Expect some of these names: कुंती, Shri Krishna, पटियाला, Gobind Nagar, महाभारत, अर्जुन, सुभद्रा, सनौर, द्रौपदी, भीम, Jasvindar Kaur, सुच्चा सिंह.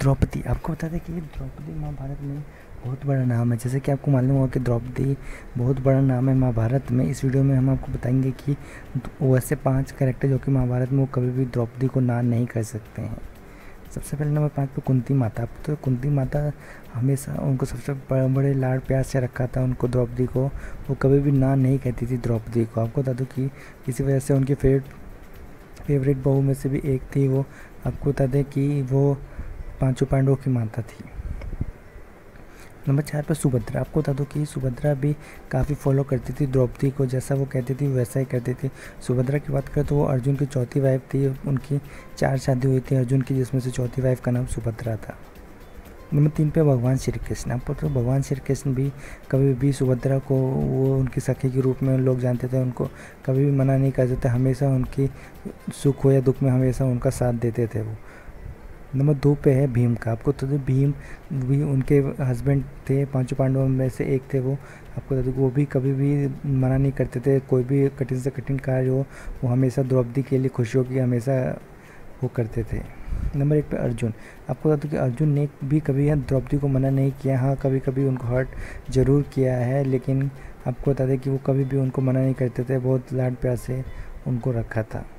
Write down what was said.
द्रौपदी, आपको बता दें कि द्रौपदी महाभारत में बहुत बड़ा नाम है, जैसे कि आपको मालूम होगा कि द्रौपदी बहुत बड़ा नाम है महाभारत में। इस वीडियो में हम आपको बताएंगे कि वो ऐसे 5 कैरेक्टर जो कि महाभारत में वो कभी भी द्रौपदी को ना नहीं कर सकते हैं। सबसे पहले नंबर 5 पर कुंती माता। तो कुंती माता हमेशा उनको सबसे बड़े लाड़ प्यार से रखा था, उनको द्रौपदी को वो कभी भी ना नहीं कहती थी द्रौपदी को। आपको बता दूँ कि इसी वजह से उनकी फेवरेट बहू में से भी एक थी वो। आपको बता दें कि वो 5 पांडवों की माता थी। नंबर 4 पर सुभद्रा। आपको बता दूँ कि सुभद्रा भी काफ़ी फॉलो करती थी द्रौपदी को, जैसा वो कहती थी वैसा ही करती थी। सुभद्रा की बात करें तो वो अर्जुन की चौथी वाइफ थी, उनकी 4 शादी हुई थी अर्जुन की, जिसमें से चौथी वाइफ का नाम सुभद्रा था। नंबर 3 पे भगवान श्री कृष्ण। आपको तो भगवान श्री कृष्ण भी कभी भी सुभद्रा को, वो उनकी सखी के रूप में लोग जानते थे, उनको कभी भी मना नहीं करते थे, हमेशा उनकी सुख हो या दुख में हमेशा उनका साथ देते थे वो। नंबर 2 पे है भीम का। आपको तो भीम भी उनके हस्बैंड थे, 5 पांडवों में से एक थे वो। आपको बता दूँ वो भी कभी भी मना नहीं करते थे, कोई भी कठिन से कठिन कार्य हो वो हमेशा द्रौपदी के लिए खुशियों की हमेशा वो करते थे। नंबर 1 पे अर्जुन। आपको बता दूँ कि अर्जुन ने भी कभी द्रौपदी को मना नहीं किया, हाँ कभी कभी उनको हर्ट ज़रूर किया है, लेकिन आपको बता दें कि वो कभी भी उनको मना नहीं करते थे, बहुत लाड प्यार से उनको रखा था।